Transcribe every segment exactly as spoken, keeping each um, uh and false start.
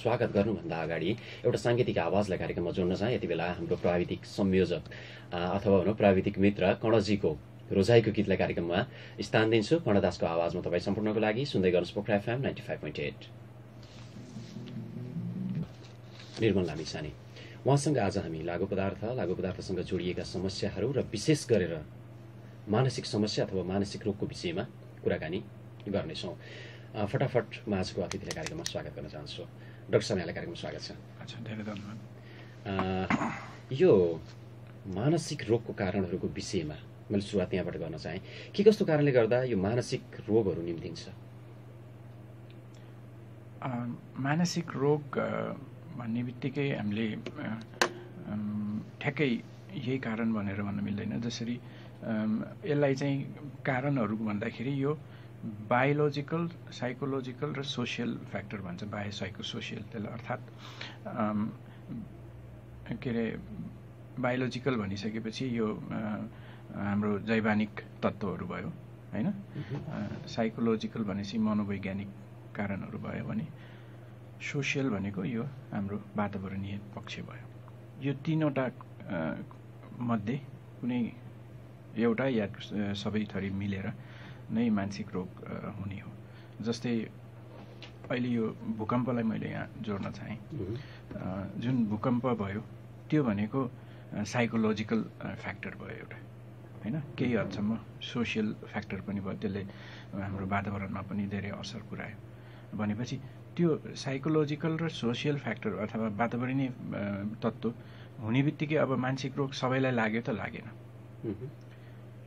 स्वागत गर्नुभन्दा अगाडि एउटा सांगीतिक आवाजलाई कार्यक्रममा जोड्न चाहे। यति बेला हाम्रो प्राविधिक संयोजक अथवा भनौँ प्राविधिक मित्र कर्णजीको रोजाइको गीतलाई कार्यक्रममा स्थान दिन्छु। कर्णदासको आवाजमा तपाई सम्पूर्णको लागि सुन्दै गर्नुहोस् Pokhara FM ninety five point eight. Nirmal Lamichhane उहाँसँग आज हामी लागु पदार्थ लागु पदार्थसँग जोडिएका समस्याहरू र विशेष गरेर मानसिक समस्या अथवा मानसिक रोगको विषयमा कुराकानी गर्नेछौँ। फटाफट म आजको अतिथिलाई कार्यक्रममा स्वागत गर्न चाहन्छु। डाक्टर सान्याललाई कार्यक्रममा स्वागत छ। धेरै धन्यवाद। यो मानसिक रोगको कारणहरूको विषयमा मैले सुरुवात यहाँबाट गर्न चाहेँ कि कस्तो कारणले गर्दा यो मानसिक रोगहरू निम्तिन्छ? मानसिक रोग भन्ने बित्तिकै हामीले ठ्याक्कै यही कारण भनेर भन्न मिल्दैन। जसरी यसलाई चाहिँ कारणहरू भन्दाखेरि यो बायोलोजिकल, साइकोलोजिकल र सोसियल फ्याक्टर भन्छ। बायो साइको सोसियल त्यसलाई अर्थात् के अरे बायोलोजिकल भनिसकेपछि यो हाम्रो जैवानिक तत्त्वहरू भयो होइन। साइकोलोजिकल भनेपछि मनोवैज्ञानिक कारणहरू भयो भने सोसियल भनेको यो हाम्रो वातावरणीय पक्ष भयो। यो तिनवटा मध्ये कुनै एउटा या सबै थरी मिलेर नै मानसिक रोग हुने हो। जस्तै अहिले यो भूकम्पलाई मैले यहाँ जोड्न चाहेँ। जुन भूकम्प भयो त्यो भनेको साइकोलोजिकल फ्याक्टर भयो एउटा होइन। केही हदसम्म सोसियल फ्याक्टर पनि भयो। त्यसले हाम्रो वातावरणमा पनि धेरै असर पुऱ्यायो। भनेपछि त्यो साइकोलोजिकल र सोसियल फ्याक्टर अथवा वातावरणीय तत्त्व हुने बित्तिकै अब मानसिक रोग सबैलाई लाग्यो त लागेन।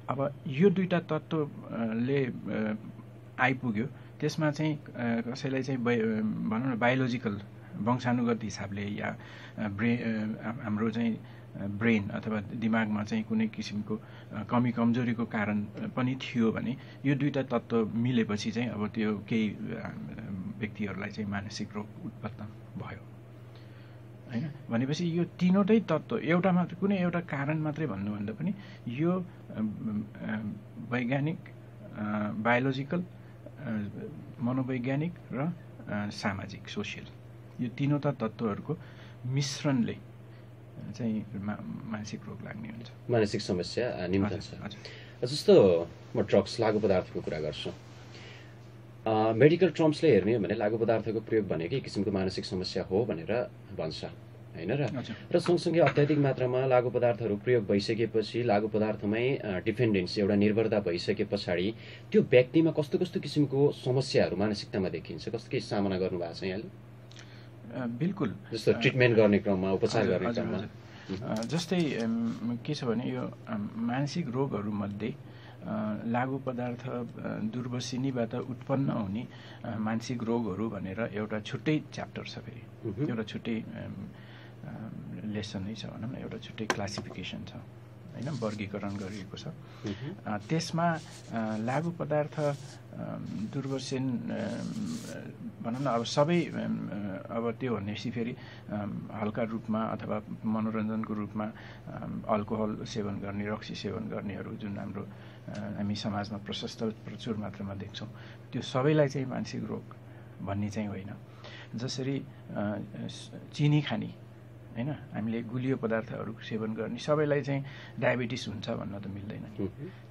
अब यो दुईटा तत्त्वले आइपुग्यो त्यसमा चाहिँ कसैलाई चाहिँ भनौँ न बायोलोजिकल वंशानुगत हिसाबले या ब्रे हाम्रो चाहिँ ब्रेन अथवा दिमागमा चाहिँ कुनै किसिमको कमी कमजोरीको कारण पनि थियो भने यो दुईटा तत्त्व मिलेपछि चाहिँ अब त्यो केही व्यक्तिहरूलाई चाहिँ मानसिक रोग उत्पन्न भयो होइन। भनेपछि यो तिनवटै तत्त्व एउटा मात्र कुनै एउटा कारण मात्रै भन्नुभन्दा पनि यो वैज्ञानिक, बायोलोजिकल, मनोवैज्ञानिक र सामाजिक सोसियल यो तिनवटा तत्त्वहरूको मिश्रणले चाहिँ मानसिक रोग लाग्ने हुन्छ, मानसिक समस्या निम्तन्छ। जस्तो म ड्रग्स लागु पदार्थको कुरा गर्छु। मेडिकल टर्म्सले हेर्ने हो भने लागु पदार्थको प्रयोग भनेको एक किसिमको मानसिक समस्या हो भनेर भन्छ होइन र र सँगसँगै अत्याधिक मात्रामा लागु पदार्थहरू प्रयोग भइसकेपछि लागु पदार्थमै डिपेन्डेन्स एउटा निर्भरता भइसके पछाडि त्यो व्यक्तिमा कस्तो कस्तो किसिमको समस्याहरू मानसिकतामा देखिन्छ? कस्तो के सामना गर्नुभएको छ यहाँले? बिल्कुल, जस्तो ट्रिटमेन्ट गर्ने क्रममा, उपचार गर्ने क्रममा जस्तै के छ भने यो मानसिक रोगहरूमध्ये लागु पदार्थ दुर्वसिनीबाट उत्पन्न हुने मानसिक रोगहरू भनेर एउटा छुट्टै च्याप्टर छ। फेरि एउटा छुट्टै लेसनै छ भनौँ न, एउटा छुट्टै क्लासिफिकेसन छ होइन, वर्गीकरण गरिएको छ। त्यसमा लागु पदार्थ दुर्वसिन भनौँ न अब सबै अब त्यो भनेपछि फेरि हल्का रूपमा अथवा मनोरञ्जनको रूपमा अल्कोहल सेवन गर्ने, रक्सी सेवन गर्नेहरू जुन हाम्रो हामी समाजमा प्रशस्त प्रचुर मात्रामा देख्छौँ त्यो सबैलाई चाहिँ मानसिक रोग भन्ने चाहिँ होइन। जसरी चिनी खाने होइन, हामीले गुलियो पदार्थहरू सेवन गर्ने सबैलाई चाहिँ डायबिटिस हुन्छ भन्न त मिल्दैन।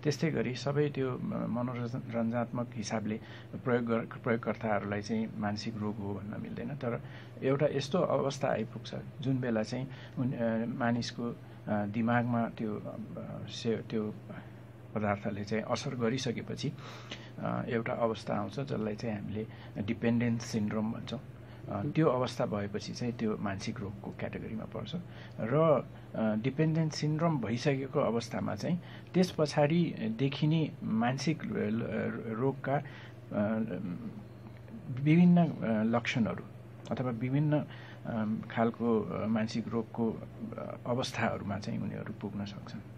त्यस्तै गरी सबै त्यो मनोरञ्जनात्मक हिसाबले प्रयोग प्रयोगकर्ताहरूलाई चाहिँ मानसिक रोग हो भन्न मिल्दैन। तर एउटा यस्तो अवस्था आइपुग्छ जुन बेला चाहिँ मानिसको दिमागमा त्यो से त्यो पदार्थले चाहिँ असर गरिसकेपछि एउटा अवस्था आउँछ जसलाई चाहिँ हामीले डिपेन्डेन्स सिन्ड्रोम भन्छौँ। त्यो अवस्था भएपछि चाहिँ त्यो मानसिक रोगको क्याटेगोरीमा पर्छ। र डिपेन्डेन्ट सिन्ड्रोम भइसकेको अवस्थामा चाहिँ त्यस पछाडि देखिने मानसिक रोगका विभिन्न लक्षणहरू अथवा विभिन्न खालको मानसिक रोगको अवस्थाहरूमा चाहिँ उनीहरू पुग्न सक्छन्,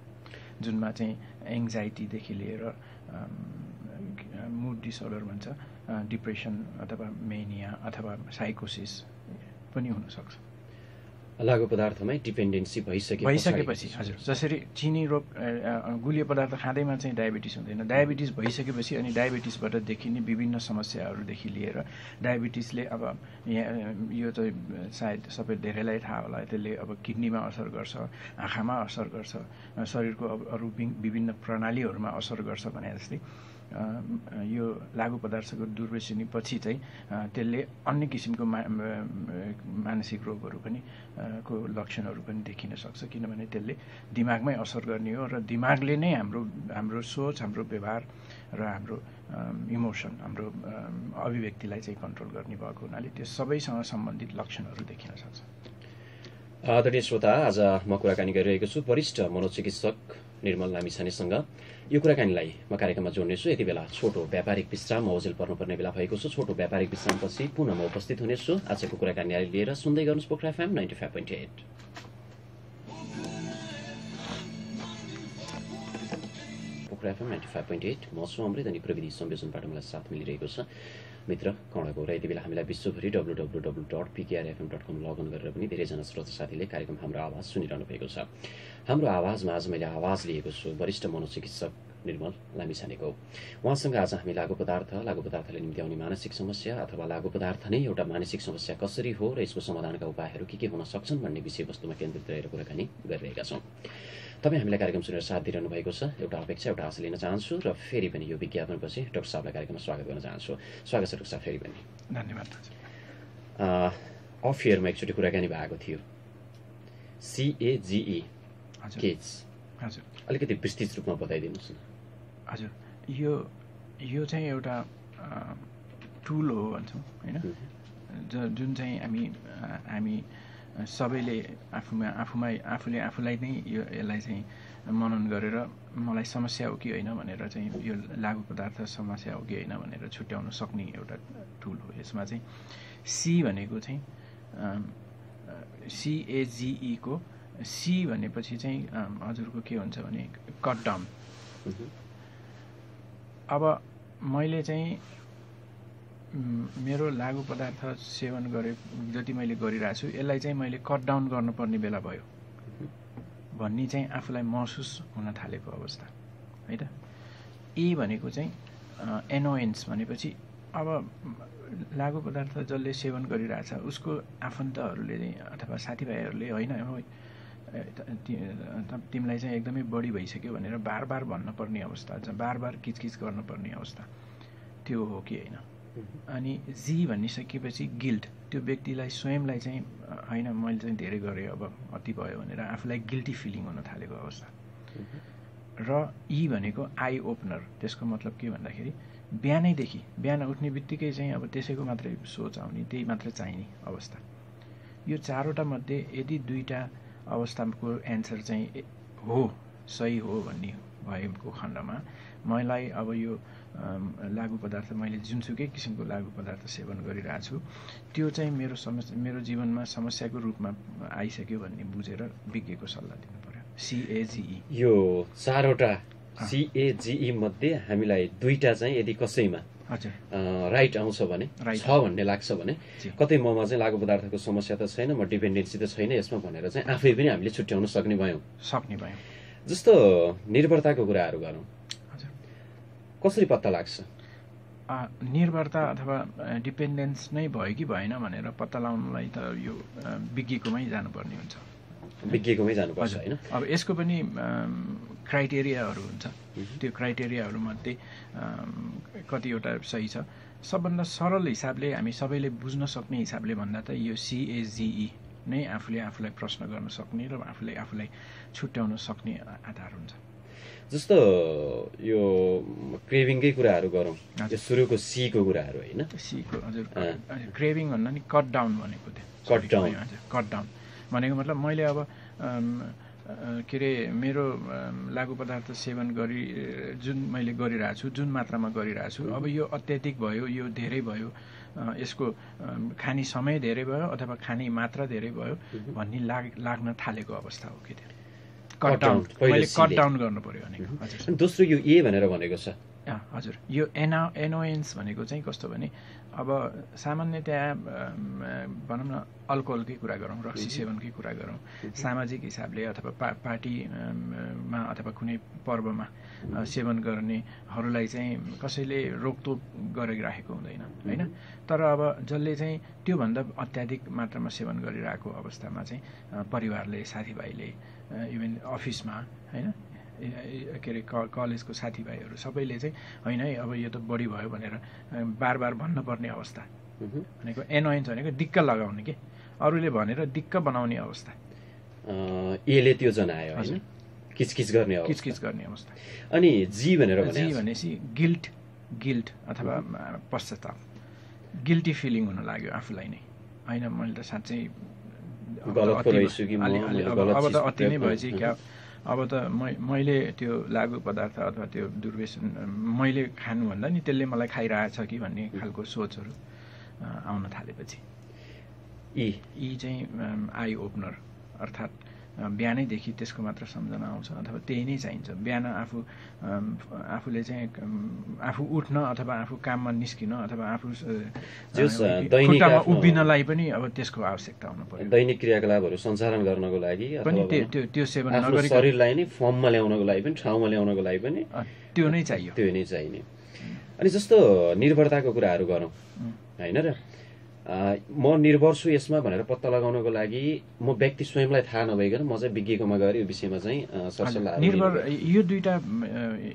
जुनमा चाहिँ एङ्जाइटीदेखि लिएर मुड डिसअर्डर भन्छ, डिप्रेसन अथवा मेनिया अथवा साइकोसिस पनि हुनसक्छ। लागु पदार्थमै डिपेन्डेन्सी भइसके भइसकेपछि हजुर जसरी चिनी रोग गुलियो पदार्थ खाँदैमा चाहिँ डायबिटिस हुँदैन, डायबिटिस भइसकेपछि अनि डायबिटिसबाट देखिने विभिन्न समस्याहरूदेखि लिएर डायबिटिसले अब यो त सायद सबै धेरैलाई थाहा होला, त्यसले अब किडनीमा असर गर्छ, आँखामा असर गर्छ, शरीरको अरू विभिन्न प्रणालीहरूमा असर गर्छ भने जस्तै यो लागु पदार्थको दुर्व्यसनीपछि चाहिँ त्यसले अन्य किसिमको मा मानसिक रोगहरू पनि को लक्षणहरू पनि देखिन सक्छ, किनभने त्यसले दिमागमै असर गर्ने हो र दिमागले नै हाम्रो हाम्रो सोच, हाम्रो व्यवहार र हाम्रो इमोसन, हाम्रो अभिव्यक्तिलाई चाहिँ कन्ट्रोल गर्ने भएको हुनाले त्यो सबैसँग सम्बन्धित लक्षणहरू देखिन सक्छ। आदरणीय श्रोता, आज म कुराकानी गरिरहेको छु वरिष्ठ मनोचिकित्सक निर्मल लामिछानेसँग। यो कुराकानीलाई म कार्यक्रममा जोड्नेछु। यति बेला छोटो व्यापारिक विश्राम अवजेल पर्नुपर्ने बेला भएको छ। छोटो व्यापारिक विश्रामपछि पुनः म उपस्थित हुनेछु आजको कुराकानीलाई लिएर। सुन्दै गर्नुहोस् Pokhara FM ninety five point eight. Pokhara FM ninety five point eight, म छु अमृत अनि प्रविधि संयोजनबाट मलाई साथ मिलिरहेको छ मित्र कर्ण गौरा। यति बेला हामीलाई विश्वभरि W W W dot P K R F M dot com login गरेर पनि धेरैजना श्रोता साथीले कार्यक्रम हाम्रो आवाज सुनिरहनु भएको छ। हाम्रो आवाजमा आज मैले आवाज लिएको छु वरिष्ठ मनोचिकित्सक निर्मल लामिछानेको। उहाँसँग आज हामी लागु पदार्थ, लागु पदार्थले निम्ति आउने मानसिक समस्या अथवा लागु पदार्थ नै एउटा मानसिक समस्या कसरी हो र यसको समाधानका उपायहरू के के हुन सक्छन् भन्ने विषयवस्तुमा केन्द्रित रहेर कुराकानी गरिरहेका छौँ। तपाईँ हामीलाई कार्यक्रम सुनेर साथ दिइरहनु भएको छ, एउटा अपेक्षा एउटा आशा लिन चाहन्छु र फेरि पनि यो विज्ञापनपछि डाक्टर साहबलाई कार्यक्रममा स्वागत गर्न चाहन्छु। स्वागत छ डाक्टर साहब, फेरि पनि धन्यवाद। अफ एयरमा एकचोटि कुराकानी भएको थियो सीएजीई केज, हजुर अलिकति विस्तृत रूपमा बताइदिनुहोस् न। हजुर, यो यो चाहिँ एउटा टुल हो भन्छौँ होइन, जुन चाहिँ हामी हामी सबैले आफूमा आफूमा आफूले आफूलाई नै यो यसलाई चाहिँ मनन गरेर मलाई समस्या हो कि होइन भनेर चाहिँ यो लागु पदार्थ समस्या हो कि होइन भनेर छुट्याउन सक्ने एउटा टुल हो। यसमा चाहिँ सी भनेको चाहिँ सीएजीई को सी भनेपछि चाहिँ हजुरको के हुन्छ भने कट डाउन। अब मैले चाहिँ मेरो लागु पदार्थ सेवन गरे जति मैले गरिरहेको छु यसलाई चाहिँ मैले कट डाउन गर्नुपर्ने बेला भयो भन्ने चाहिँ आफूलाई महसुस हुन थालेको अवस्था है त। ए भनेको चाहिँ एनोयन्स भनेपछि अब लागु पदार्थ जसले सेवन गरिरहेछ उसको आफन्तहरूले अथवा साथीभाइहरूले होइन तिमीलाई चाहिँ एकदमै बढी भइसक्यो भनेर बार बार भन्नुपर्ने अवस्था, बार बार किचकिच गर्नुपर्ने अवस्था, त्यो हो कि होइन। अनि जी भनिसकेपछि गिल्ट, त्यो व्यक्तिलाई स्वयंलाई चाहिँ होइन मैले चाहिँ धेरै गरेँ अब अति भयो भनेर आफूलाई गिल्टी फिलिङ हुन थालेको अवस्था। र ई भनेको आई ओपनर, त्यसको मतलब के भन्दाखेरि बिहानैदेखि बिहान उठ्ने बित्तिकै चाहिँ अब त्यसैको मात्रै सोच आउने, त्यही मात्र चाहिने अवस्था। यो चारवटा मध्ये यदि दुईवटा अवस्थाको एन्सर चाहिँ हो, सही हो भन्ने भएको खण्डमा मलाई अब यो लागु पदार्थ मैले जुनसुकै किसिमको लागु पदार्थ सेवन गरिरहेको छु त्यो चाहिँ मेरो समस्या मेरो जीवनमा समस्याको रूपमा आइसक्यो भन्ने बुझेर विज्ञको सल्लाह दिनु पर्यो। सीएजीई यो चारवटा सीएजीई मध्ये हामीलाई दुईटा चाहिँ यदि कसैमा राइट आउँछ भने छ भन्ने लाग्छ भने कतै ममा चाहिँ लागु पदार्थको समस्या त छैन, म डिपेन्डेन्सी त छैन यसमा भनेर चाहिँ आफै पनि हामीले छुट्याउन सक्ने भयौँ सक्ने भयौँ। जस्तो निर्भरताको कुराहरू गरौँ, कसरी पत्ता लाग्छ निर्भरता अथवा डिपेन्डेन्स नै भयो कि भएन भनेर पत्ता लगाउनलाई त यो विज्ञकोमै जानुपर्ने हुन्छ, विज्ञकोमै जानुपर्छ होइन। अब यसको पनि क्राइटेरियाहरू हुन्छ, त्यो क्राइटेरियाहरूमध्ये कतिवटा सही छ। सबभन्दा सरल हिसाबले हामी सबैले बुझ्न सक्ने हिसाबले भन्दा त यो सीएजीई नै आफूले आफूलाई प्रश्न गर्न सक्ने र आफूले आफूलाई छुट्याउन सक्ने आधार हुन्छ। जस्तो यो क्रेभिङकै कुराहरू गरौँ, यो सुरुको सीको कुराहरू होइन, सीको हजुर क्रेभिङ भन्दा नि कट डाउन भनेको थियो, कट डाउन हजुर। कट डाउन भनेको मतलब मैले अब के अरे मेरो लागु पदार्थ सेवन गरी जुन मैले गरिरहेको छु जुन मात्रामा गरिरहेको छु अब यो अत्याधिक भयो, यो धेरै भयो, यसको खाने समय धेरै भयो अथवा खाने मात्रा धेरै भयो भन्ने लाग लाग्न थालेको अवस्था हो कि त्यो कट डाउन, मैले कट डाउन गर्नु पर्यो भनेको। हजुर, दोस्रो यो ए भनेर भनेको छ हजुर। यो एना एनोयन्स भनेको चाहिँ कस्तो भने अब सामान्यतया भनौँ न अल्कोहलकै कुरा गरौँ, रक्सी सेवनकै कुरा गरौँ, सामाजिक हिसाबले अथवा पा पार्टीमा अथवा कुनै पर्वमा सेवन गर्नेहरूलाई चाहिँ कसैले रोकटोक गरिराखेको हुँदैन होइन। तर अब जसले चाहिँ त्योभन्दा अत्याधिक मात्रामा सेवन गरिरहेको अवस्थामा चाहिँ परिवारले, साथीभाइले, इभन अफिसमा होइन के अरे कलेजको साथीभाइहरू सबैले चाहिँ होइन है अब यो त बढी भयो भनेर बार बार भन्नुपर्ने अवस्था भनेको एनोइन्स भनेको दिक्क लगाउने के अरूले भनेर दिक्क बनाउने अवस्था, यसले त्यो जनायो हैन, किचकिच गर्ने अवस्था, किचकिच गर्ने अवस्था। अनि जी भनेर भने जी भनेसी गिल्ट, गिल्ट अथवा पश्चाताप, गिल्टी फिलिङ हुन लाग्यो आफूलाई नै, हैन मैले त साच्चै गलत गरेछु कि अब त अति नै भएछ क्या, अब त म मैले त्यो लागु पदार्थ अथवा त्यो दुर्व्यसन मैले खानुभन्दा नि त्यसले मलाई खाइरहेछ कि भन्ने खालको सोचहरू आउन थालेपछि यी यी चाहिँ आई ओपनर अर्थात् बिहानैदेखि त्यसको मात्र सम्झना आउँछ अथवा त्यही नै चाहिन्छ। बिहान आफू आफूले चाहिँ आफू उठ्न अथवा आफू काममा निस्किन अथवा आफू खुट्टामा उभिनलाई पनि अब त्यसको आवश्यकता हुनु पर्यो। दैनिक क्रियाकलापहरू सञ्चालन गर्नको लागि पनि त्यो त्यो सेवन नगरी शरीरलाई नै फर्ममा ल्याउनको लागि पनि, ठाउँमा ल्याउनको लागि पनि त्यो नै चाहियो, त्यो नै चाहिने। अनि जस्तो निर्भरताको कुराहरू गरौँ हैन र, म निर्भर छु यसमा भनेर पत्ता लगाउनको लागि म व्यक्ति स्वयंलाई थाहा नभइकन म चाहिँ विज्ञकोमा गएर यो विषयमा चाहिँ सरसल्लाह निर्भर। यो दुईटा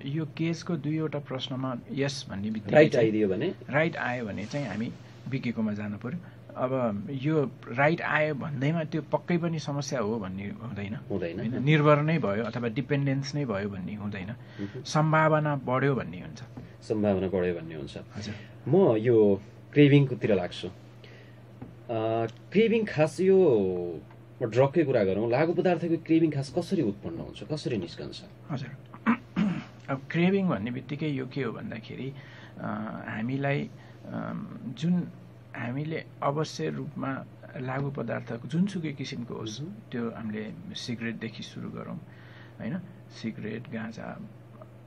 यो केसको दुईवटा प्रश्नमा यस भन्ने बित्तिकै राइट आइदियो भने, राइट आयो भने चाहिँ हामी विज्ञकोमा जानु पर्यो। अब यो राइट आयो भन्दैमा त्यो पक्कै पनि समस्या हो भन्ने हुँदैन हुँदैन निर्भर नै भयो अथवा डिपेन्डेन्स नै भयो भन्ने हुँदैन, सम्भावना बढ्यो भन्ने हुन्छ, सम्भावना बढ्यो भन्ने हुन्छ। म यो क्रेभिङतिर लाग्छु, क्रेभिङ खास यो ड्रगकै कुरा गरौँ, लागु पदार्थको क्रेभिङ खास कसरी उत्पन्न हुन्छ, कसरी निस्कन्छ? हजुर, अब क्रेभिङ भन्ने बित्तिकै यो के हो भन्दाखेरि हामीलाई जुन हामीले अवश्य रूपमा लागु पदार्थको जुनसुकै किसिमको होस्, त्यो हामीले सिगरेटदेखि सुरु गरौँ होइन, सिगरेट, गाँजा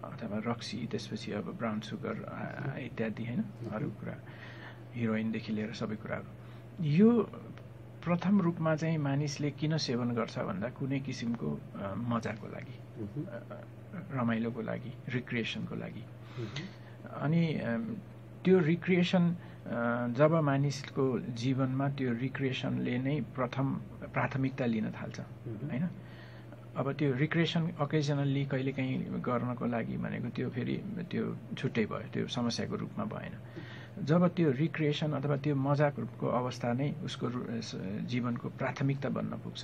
अथवा रक्सी, त्यसपछि अब ब्राउन सुगर इत्यादि होइन, अरू कुरा हिरोइनदेखि लिएर सबै कुराहरू। यो प्रथम रूपमा चाहिँ मानिसले किन सेवन गर्छ भन्दा कुनै किसिमको मजाको लागि, रमाइलोको लागि, रिक्रिएसनको लागि। अनि त्यो रिक्रिएसन जब मानिसको जीवनमा त्यो रिक्रिएसनले नै प्रथम प्राथमिकता लिन थाल्छ होइन। अब त्यो रिक्रिएसन अकेजनल्ली कहिलेकाहीँ गर्नको लागि भनेको त्यो फेरि त्यो छुट्टै भयो, त्यो समस्याको रूपमा भएन। जब त्यो रिक्रिएसन अथवा त्यो मजाको अवस्था नै उसको जीवनको प्राथमिकता बन्न पुग्छ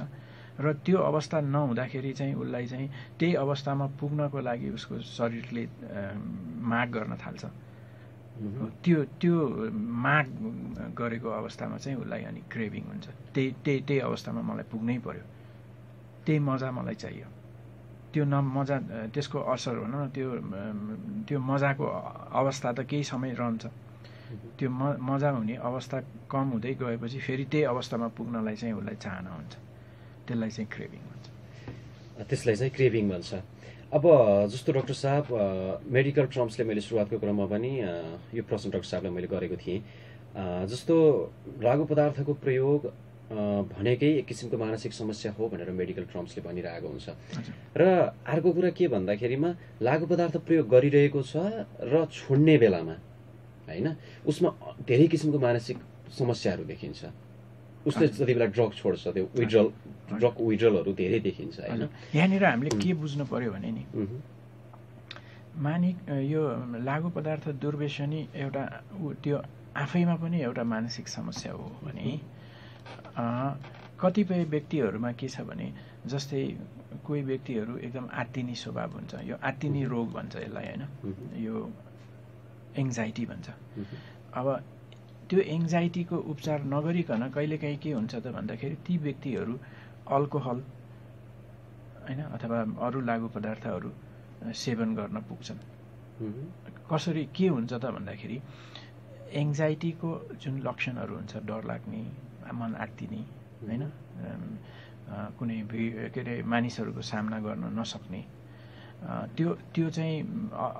र त्यो अवस्था नहुँदाखेरि चाहिँ उसलाई चाहिँ त्यही अवस्थामा पुग्नको लागि उसको शरीरले माग गर्न थाल्छ। त्यो त्यो माग गरेको अवस्थामा चाहिँ उसलाई अनि क्रेभिङ हुन्छ, त्यही त्यही त्यही अवस्थामा मलाई पुग्नै पर्यो, त्यही मजा मलाई चाहियो। त्यो न मजा त्यसको असर भनौँ न त्यो त्यो मजाको अवस्था त केही समय रहन्छ, त्यो म मजा हुने अवस्था कम हुँदै गएपछि फेरि त्यही अवस्थामा पुग्नलाई चाहिँ उसलाई चाहना हुन्छ, त्यसलाई चाहिँ क्रेभिङ भन्छ, त्यसलाई चाहिँ क्रेभिङ भन्छ। अब जस्तो डाक्टर साहब मेडिकल टर्म्सले मैले सुरुवातको क्रममा पनि यो प्रश्न डाक्टर साहबलाई मैले गरेको थिएँ, जस्तो लागु पदार्थको प्रयोग भनेकै एक किसिमको मानसिक समस्या हो भनेर मेडिकल टर्म्सले भनिरहेको हुन्छ, र अर्को कुरा के भन्दाखेरिमा लागु पदार्थ प्रयोग गरिरहेको छ र छोड्ने बेलामा हैन उसमा धेरै किसिमको मानसिक समस्याहरू देखिन्छ। उसले जति बेला ड्रग छोड्छ त्यो विड्रल ड्रग विड्रलहरू धेरै देखिन्छ हैन। यहाँनिर हामीले के बुझ्नु पर्यो भने नि मानिक यो लागु पदार्थ दुर्व्यसनी एउटा त्यो आफैमा पनि एउटा मानसिक समस्या हो भने कतिपय व्यक्तिहरूमा के छ भने जस्तै कोही व्यक्तिहरू एकदम आत्तिनी स्वभाव हुन्छ, यो आत्तिनी रोग भन्छ यसलाई हैन, यो एङ्जाइटी भन्छ। अब त्यो एङ्जाइटीको उपचार नगरिकन कहिलेकाहीँ के हुन्छ त भन्दाखेरि ती व्यक्तिहरू अल्कोहल होइन अथवा अरू लागु पदार्थहरू सेवन गर्न पुग्छन्। कसरी के हुन्छ त भन्दाखेरि एङ्जाइटीको जुन लक्षणहरू हुन्छ, डर लाग्ने, मन आत्तिने होइन, कुनै के अरे मानिसहरूको सामना गर्न नसक्ने, त्यो त्यो चाहिँ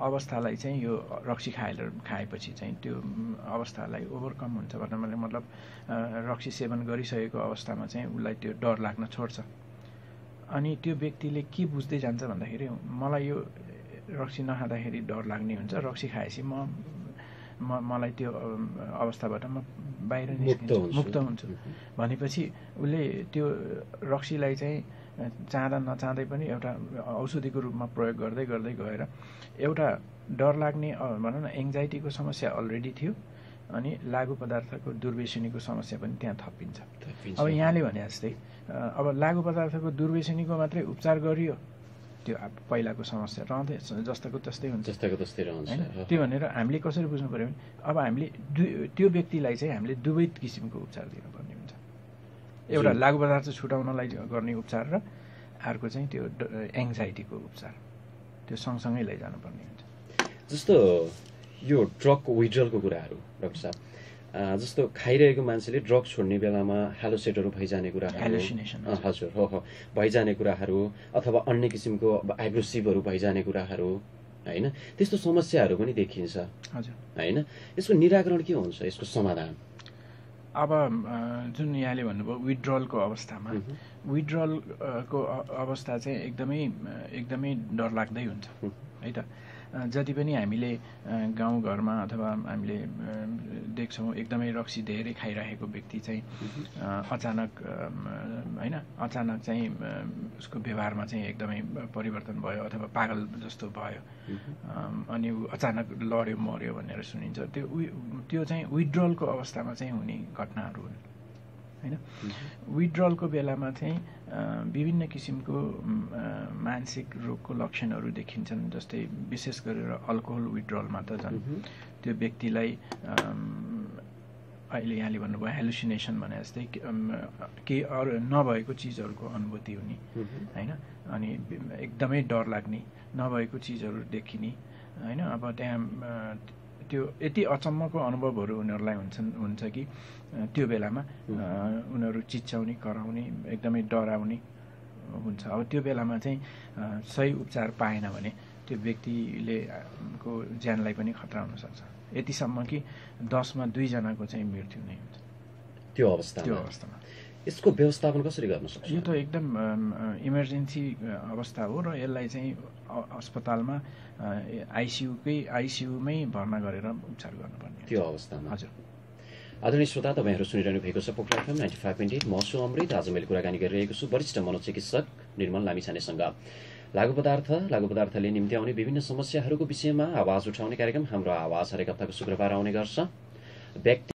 अवस्थालाई चाहिँ यो रक्सी खाएर खाएपछि चाहिँ त्यो अवस्थालाई ओभरकम हुन्छ भनेर मैले मतलब रक्सी सेवन गरिसकेको अवस्थामा चाहिँ उसलाई त्यो डर लाग्न छोड्छ। अनि त्यो व्यक्तिले के बुझ्दै जान्छ भन्दाखेरि मलाई यो रक्सी नखाँदाखेरि डर लाग्ने हुन्छ, रक्सी खाएपछि म मलाई त्यो अवस्थाबाट म बाहिर निस्किन्छु, मुक्त हुन्छु भनेपछि उसले त्यो रक्सीलाई चाहिँ चाहँदा नचाहँदै पनि एउटा औषधिको रूपमा प्रयोग गर्दै गर्दै गएर एउटा डर लाग्ने भनौँ न एङ्जाइटीको समस्या अलरेडी थियो अनि लागु पदार्थको दुर्व्यसनीको समस्या पनि त्यहाँ थपिन्छ। अब यहाँले भने जस्तै अब लागु पदार्थको दुर्व्यसनीको मात्रै उपचार गरियो त्यो पहिलाको समस्या रहँदै जस्ताको तस्तै हुन्छ, जस्ताको तस्तै रहन्छ हैन। त्यो भनेर हामीले कसरी बुझ्नु पर्यो भने अब हामीले त्यो व्यक्तिलाई चाहिँ हामीले दुवै किसिमको उपचार दिनुपर्ने हुन्छ, एउटा लागु पदार्थ छुटाउनलाई गर्ने उपचार र अर्को चाहिँ त्यो एङ्जाइटीको उपचार, त्यो सँगसँगै लैजानुपर्ने हुन्छ। जस्तो यो ड्रग विड्रलको कुराहरू डाक्टर साहब, जस्तो खाइरहेको मान्छेले ड्रग छोड्ने बेलामा हालोसेटहरू भइजाने कुराहरू, हजुर हो हो भइजाने कुराहरू अथवा अन्य किसिमको एब्रुसिभहरू भइजाने कुराहरू हैन, त्यस्तो समस्याहरू पनि देखिन्छ हजुर हैन। यसको निराकरण के हुन्छ, यसको समाधान? अब जुन यहाँले भन्नुभयो विड्रलको अवस्थामा, विड्रलको अवस्था चाहिँ एकदमै एकदमै डरलाग्दै हुन्छ है त। जति पनि हामीले गाउँघरमा अथवा हामीले देख्छौँ एकदमै रक्सी धेरै खाइरहेको व्यक्ति चाहिँ अचानक हैन अचानक चाहिँ उसको व्यवहारमा चाहिँ एकदमै परिवर्तन भयो अथवा पागल जस्तो भयो अनि अचानक लड्यो मर्यो भनेर सुनिन्छ। त्यो त्यो चाहिँ विड्रलको अवस्थामा चाहिँ हुने घटनाहरू हुन् हैन। विड्रलको बेलामा चाहिँ विभिन्न किसिमको मानसिक रोगको लक्षणहरू देखिन्छन्, जस्तै विशेष गरेर अल्कोहल विड्रलमा त झन् त्यो व्यक्तिलाई अहिले यहाँले भन्नुभयो हेलुसिनेसन भने जस्तै केही अरू नभएको चिजहरूको अनुभूति हुने हैन, अनि एकदमै डर लाग्ने नभएको चिजहरू देखिने हैन। अब त्यहाँ त्यो यति अचम्मको अनुभवहरू उनीहरूलाई हुन्छन् हुन्छ कि त्यो बेलामा उनीहरू चिच्याउने कराउने एकदमै डराउने हुन्छ। अब त्यो बेलामा चाहिँ सही उपचार पाएन भने त्यो व्यक्तिले को ज्यानलाई पनि खतरा हुनसक्छ, यतिसम्म कि दसमा दुईजनाको चाहिँ मृत्यु नै हुन्छ त्यो अवस्था त्यो अवस्थामा। यसको व्यवस्थापन कसरी गर्न सक्छ? यो त एकदम इमर्जेन्सी अवस्था हो र यसलाई चाहिँ अस्पतालमा आइसियुकै आइसियुमै भर्ना गरेर उपचार गर्नुपर्ने त्यो अवस्थामा हजुर। आदरणीय श्रोता, तपाईँहरू सुनिरहनु भएको छ Pokhara FM ninety five point eight, म छु अमृत। आज मैले कुराकानी गरिरहेको छु वरिष्ठ मनोचिकित्सक निर्मल लामिछानेसँग। लागु पदार्थ लागु पदार्थले निम्ति आउने विभिन्न समस्याहरूको विषयमा आवाज उठाउने कार्यक्रम हाम्रो आवाज हरेक हप्ताको शुक्रबार आउने गर्छ। व्यक्ति